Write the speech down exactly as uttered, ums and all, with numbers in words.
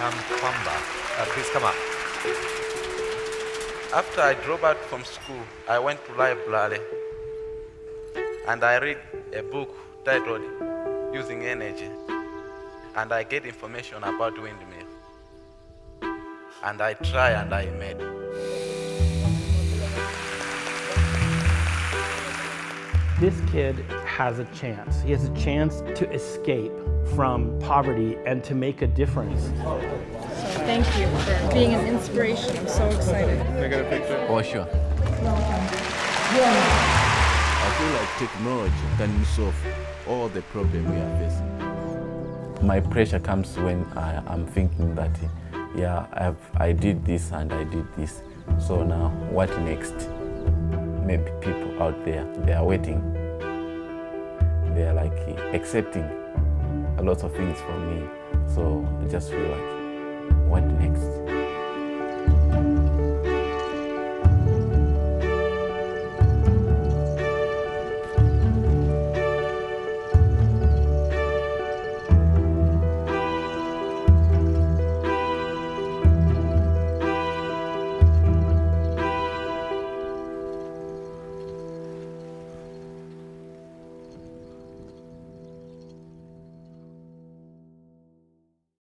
Kambamba. Uh, please come up. After I drove out from school, I went to library and I read a book titled Using Energy, and I get information about windmill. And I try and I made. This kid has a chance. He has a chance to escape from poverty and to make a difference. Thank you for being an inspiration. I'm so excited. Can I get a picture? Oh, sure. I feel like technology can solve all the problems we are facing. My pressure comes when I am thinking that, yeah, I've, I did this and I did this, so now what next? Maybe people out there, they are waiting. They are like accepting a lot of things from me, so I just feel like, what next?